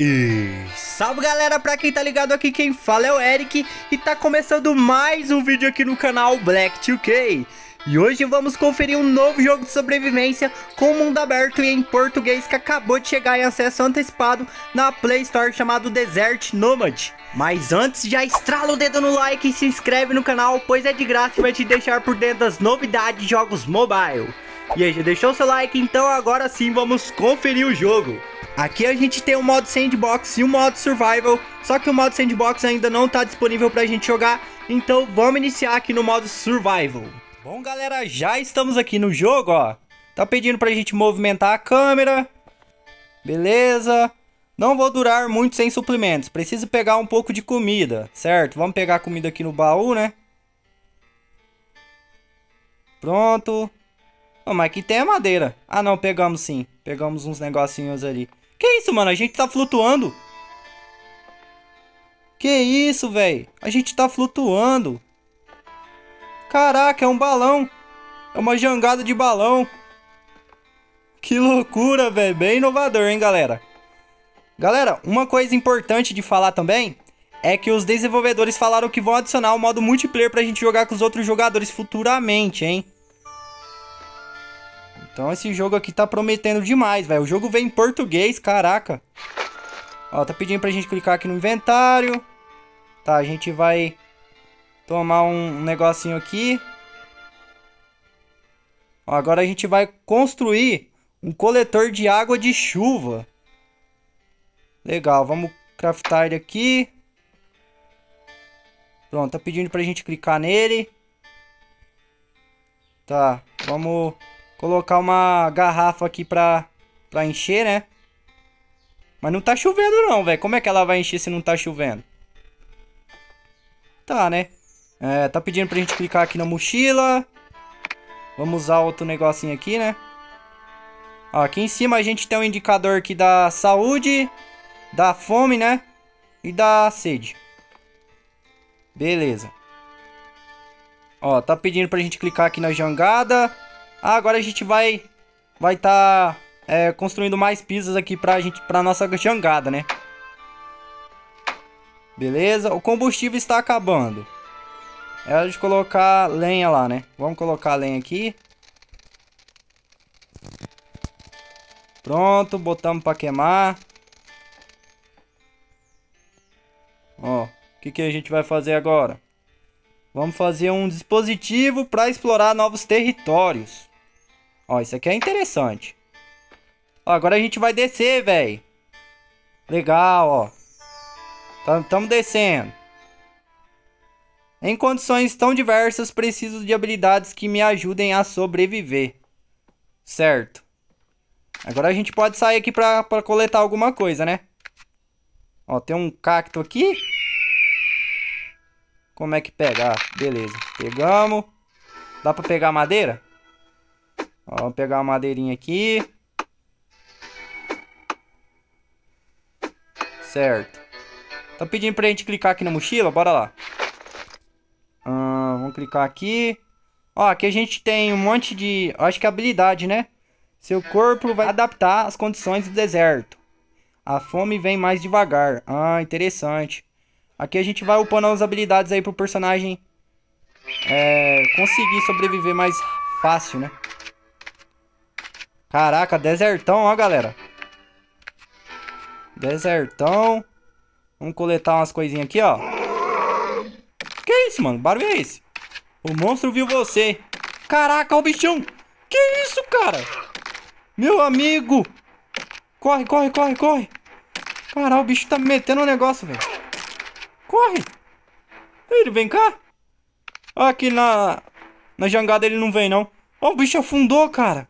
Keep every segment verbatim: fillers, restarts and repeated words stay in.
E salve galera, pra quem tá ligado aqui, quem fala é o Eric e tá começando mais um vídeo aqui no canal Black two K. E hoje vamos conferir um novo jogo de sobrevivência com mundo aberto e em português que acabou de chegar em acesso antecipado na Play Store, chamado Desert Nomad. Mas antes, já estrala o dedo no like e se inscreve no canal, pois é de graça e vai te deixar por dentro das novidades de jogos mobile. E aí, já deixou seu like? Então agora sim vamos conferir o jogo. Aqui a gente tem o modo sandbox e o modo survival, só que o modo sandbox ainda não está disponível para a gente jogar, então vamos iniciar aqui no modo survival. Bom galera, já estamos aqui no jogo, ó. Tá pedindo para a gente movimentar a câmera, beleza. Não vou durar muito sem suplementos, preciso pegar um pouco de comida, certo? Vamos pegar a comida aqui no baú, né? Pronto. Oh, mas aqui tem a madeira. Ah não, pegamos sim, pegamos uns negocinhos ali. Que isso, mano? A gente tá flutuando. Que isso, velho? A gente tá flutuando. Caraca, é um balão. É uma jangada de balão. Que loucura, velho. Bem inovador, hein, galera? Galera, uma coisa importante de falar também é que os desenvolvedores falaram que vão adicionar o modo multiplayer pra gente jogar com os outros jogadores futuramente, hein? Então esse jogo aqui tá prometendo demais, velho. O jogo vem em português, caraca. Ó, tá pedindo pra gente clicar aqui no inventário. Tá, a gente vai tomar um negocinho aqui. Ó, agora a gente vai construir um coletor de água de chuva. Legal, vamos craftar ele aqui. Pronto, tá pedindo pra gente clicar nele. Tá, vamos colocar uma garrafa aqui pra, pra encher, né? Mas não tá chovendo não, velho. Como é que ela vai encher se não tá chovendo? Tá, né? É, tá pedindo pra gente clicar aqui na mochila. Vamos usar outro negocinho aqui, né? Ó, aqui em cima a gente tem um indicador aqui da saúde, da fome, né? E da sede. Beleza. Ó, tá pedindo pra gente clicar aqui na jangada. Ah, agora a gente vai vai tá é, construindo mais pistas aqui pra gente, pra nossa jangada, né? Beleza? O combustível está acabando. É hora de colocar lenha lá, né? Vamos colocar a lenha aqui. Pronto, botamos pra queimar. Ó, o que que a gente vai fazer agora? Vamos fazer um dispositivo para explorar novos territórios. Ó, isso aqui é interessante. Ó, agora a gente vai descer, velho. Legal, ó. Tam, tamo descendo. Em condições tão diversas, preciso de habilidades que me ajudem a sobreviver. Certo. Agora a gente pode sair aqui pra, pra coletar alguma coisa, né? Ó, tem um cacto aqui. Como é que pega? Ah, beleza. Pegamos. Dá pra pegar madeira? Ó, vamos pegar uma madeirinha aqui. Certo. Tá pedindo pra gente clicar aqui na mochila? Bora lá. Ah, vamos clicar aqui. Ó, aqui a gente tem um monte de... Acho que é habilidade, né? Seu corpo vai adaptar às condições do deserto. A fome vem mais devagar. Ah, interessante. Aqui a gente vai upando as habilidades aí pro personagem é, conseguir sobreviver mais fácil, né? Caraca, desertão, ó, galera. Desertão. Vamos coletar umas coisinhas aqui, ó. Que isso, mano? Que barulho é esse? O monstro viu você. Caraca, o bichão. Que isso, cara? Meu amigo. Corre, corre, corre, corre. Caralho, o bicho tá me metendo um negócio, velho. Corre. Ele vem cá. Aqui na... Na jangada ele não vem, não. Ó, o bicho afundou, cara.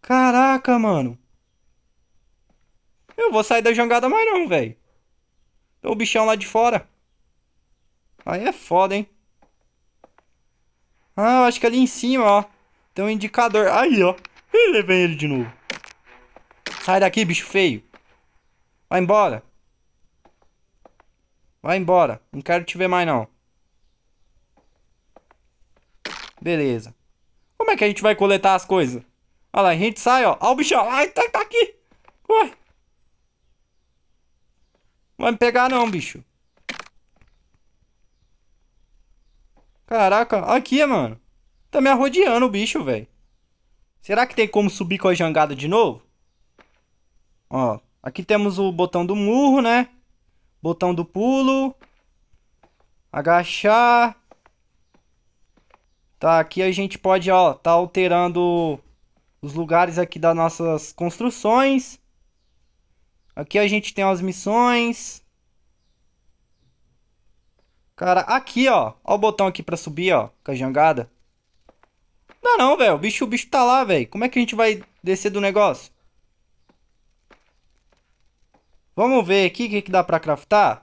Caraca, mano. Eu vou sair da jangada mais não, velho. Tem o bichão lá de fora. Aí é foda, hein? Ah, eu acho que ali em cima, ó, tem um indicador. Aí, ó. Ih, levei ele de novo. Sai daqui, bicho feio. Vai embora. Vai embora. Não quero te ver mais, não. Beleza. Como é que a gente vai coletar as coisas? Olha lá, a gente sai, ó. Olha o bichão. Ai, tá, tá aqui. Corre. Não vai me pegar não, bicho. Caraca, aqui, mano. Tá me arrodeando o bicho, velho. Será que tem como subir com a jangada de novo? Ó, aqui temos o botão do murro, né? Botão do pulo. Agachar. Tá, aqui a gente pode, ó, tá alterando os lugares aqui das nossas construções. Aqui a gente tem as missões. Cara, aqui, ó. Ó o botão aqui pra subir, ó. Com a jangada. Não, não, velho. O bicho, o bicho tá lá, velho. Como é que a gente vai descer do negócio? Vamos ver aqui o que, que dá pra craftar.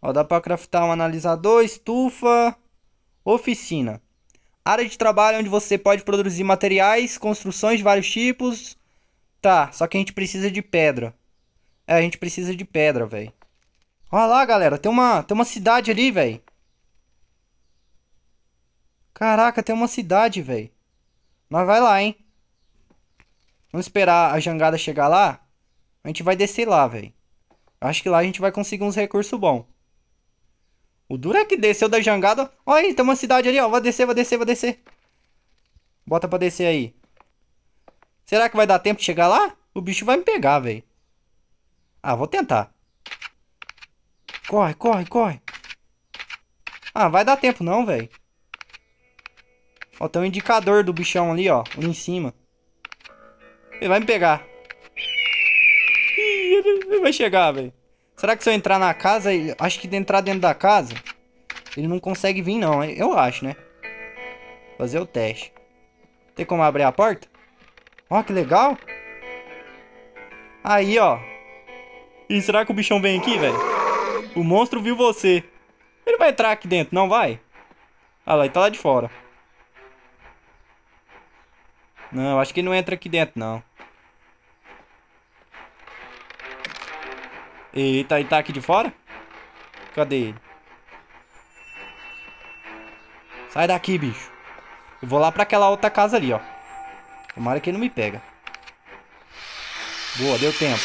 Ó, dá pra craftar um analisador, estufa, oficina. Área de trabalho onde você pode produzir materiais, construções de vários tipos. Tá, só que a gente precisa de pedra. É, a gente precisa de pedra, velho. Olha lá, galera. Tem uma, tem uma cidade ali, velho. Caraca, tem uma cidade, velho. Nós vai lá, hein. Vamos esperar a jangada chegar lá. A gente vai descer lá, velho. Acho que lá a gente vai conseguir uns recursos bons. O duro é que desceu da jangada. Olha aí, tem uma cidade ali, ó. Vai descer, vai descer, vai descer. Bota pra descer aí. Será que vai dar tempo de chegar lá? O bicho vai me pegar, velho. Ah, vou tentar. Corre, corre, corre. Ah, vai dar tempo não, velho. Ó, tem um indicador do bichão ali, ó. Ali em cima. Ele vai me pegar. Ih, ele vai chegar, velho. Será que se eu entrar na casa... Ele... Acho que de entrar dentro da casa... Ele não consegue vir, não. Eu acho, né? Fazer o teste. Tem como abrir a porta? Ó, que legal. Aí, ó. E será que o bichão vem aqui, velho? O monstro viu você. Ele vai entrar aqui dentro, não vai? Ah lá, ele tá lá de fora. Não, acho que ele não entra aqui dentro, não. Eita, ele tá aqui de fora? Cadê ele? Sai daqui, bicho. Eu vou lá pra aquela outra casa ali, ó. Tomara que ele não me pega. Boa, deu tempo.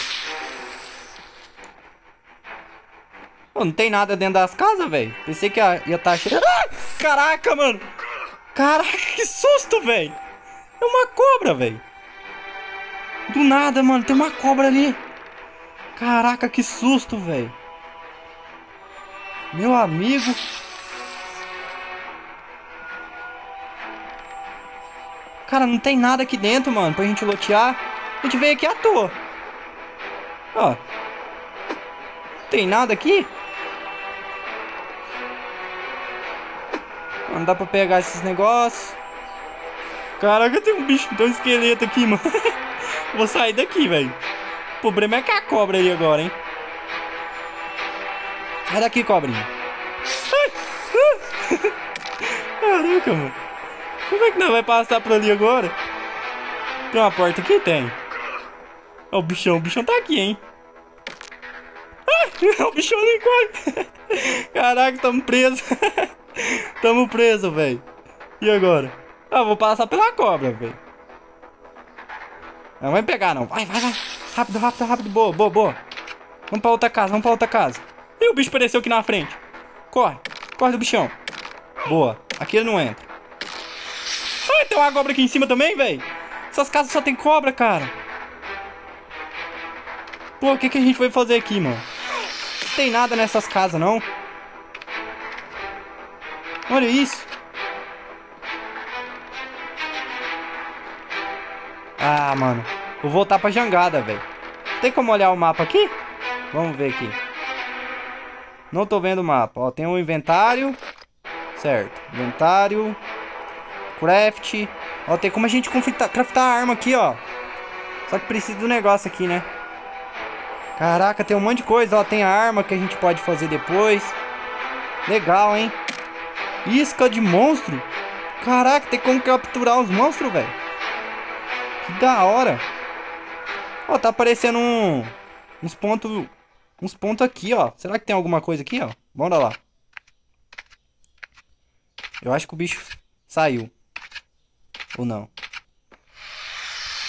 Não tem nada dentro das casas, velho. Pensei que ia estar cheio. Ah, caraca, mano. Caraca, que susto, velho. É uma cobra, velho. Do nada, mano. Tem uma cobra ali. Caraca, que susto, velho. Meu amigo. Cara, não tem nada aqui dentro, mano. Pra gente lotear. A gente veio aqui à toa. Ó. Não tem nada aqui. Não dá pra pegar esses negócios. Caraca, tem um bicho, tem um esqueleto aqui, mano. Vou sair daqui, velho. O problema é que a cobra ali agora, hein. Sai daqui, cobrinha. Caraca, mano. Como é que nós vai passar por ali agora? Tem uma porta aqui? Tem. Ó, o bichão, o bichão tá aqui, hein. O bichão ali, corre. Caraca, tamo preso. Tamo preso, velho. E agora? Ah, vou passar pela cobra, velho. Não vai me pegar, não. Vai, vai, vai. Rápido, rápido, rápido. Boa, boa, boa. Vamos pra outra casa, vamos pra outra casa. Ih, o bicho apareceu aqui na frente. Corre, corre do bichão. Boa, aqui ele não entra. Ai, tem uma cobra aqui em cima também, velho. Essas casas só tem cobra, cara. Pô, o que, que a gente foi fazer aqui, mano? Não tem nada nessas casas, não. Olha isso. Ah, mano. Vou voltar pra jangada, velho. Tem como olhar o mapa aqui? Vamos ver aqui. Não tô vendo o mapa. Ó, tem um inventário. Certo. Inventário. Craft. Ó, tem como a gente craftar a arma aqui, ó. Só que precisa do negócio aqui, né? Caraca, tem um monte de coisa. Ó, tem a arma que a gente pode fazer depois. Legal, hein? Isca de monstro? Caraca, tem como capturar os monstros, velho. Que da hora. Ó, tá aparecendo um, uns pontos uns pontos aqui, ó. Será que tem alguma coisa aqui, ó? Bora lá. Eu acho que o bicho saiu. Ou não?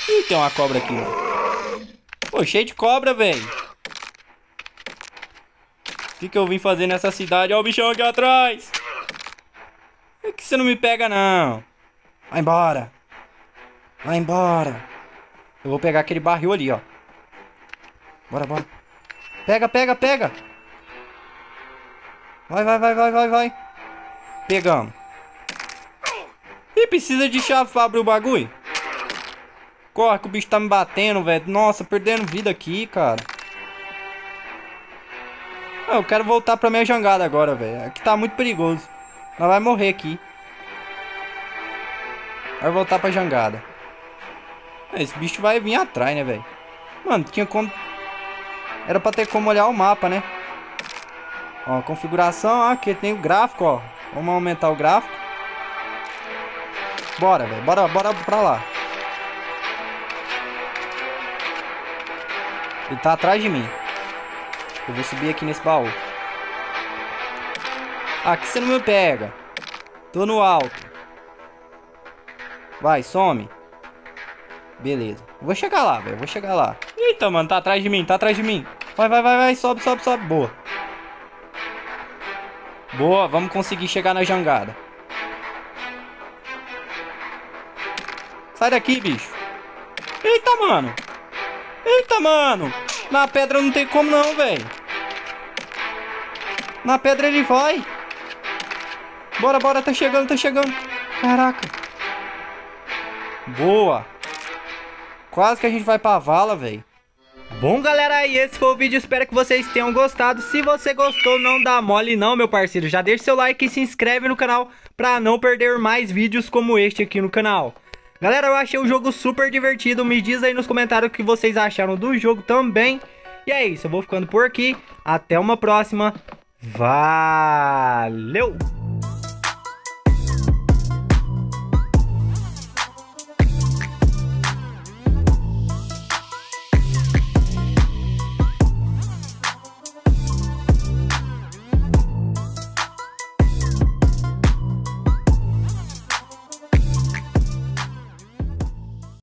Ih, tem uma cobra aqui, ó. Pô, cheio de cobra, velho. que, que eu vim fazer nessa cidade? Olha o bichão aqui atrás. Por que você não me pega, não? Vai embora. Vai embora. Eu vou pegar aquele barril ali, ó. Bora, bora. Pega, pega, pega. Vai, vai, vai, vai, vai, vai. Pegamos. Ih, precisa de chave pra abrir o bagulho. Corre que o bicho tá me batendo, velho. Nossa, perdendo vida aqui, cara. Ah, eu quero voltar pra minha jangada agora, velho. Aqui tá muito perigoso. Nós vai morrer aqui. Vai voltar pra jangada. Esse bicho vai vir atrás, né, velho? Mano, tinha como... Era pra ter como olhar o mapa, né? Ó, configuração. Ah, aqui tem o gráfico, ó. Vamos aumentar o gráfico. Bora, velho. Bora, bora pra lá. Ele tá atrás de mim. Eu vou subir aqui nesse baú. Aqui você não me pega. Tô no alto. Vai, some. Beleza. Vou chegar lá, velho. Vou chegar lá. Eita, mano. Tá atrás de mim. Tá atrás de mim. Vai, vai, vai, vai. Sobe, sobe, sobe. Boa. Boa. Vamos conseguir chegar na jangada. Sai daqui, bicho. Eita, mano. Eita, mano. Na pedra não tem como não, velho. Na pedra ele vai. Bora, bora. Tá chegando, tá chegando. Caraca. Boa. Quase que a gente vai pra vala, velho. Bom, galera, e esse foi o vídeo. Espero que vocês tenham gostado. Se você gostou, não dá mole não, meu parceiro. Já deixa seu like e se inscreve no canal pra não perder mais vídeos como este aqui no canal. Galera, eu achei o jogo super divertido. Me diz aí nos comentários o que vocês acharam do jogo também. E é isso, eu vou ficando por aqui. Até uma próxima. Valeu!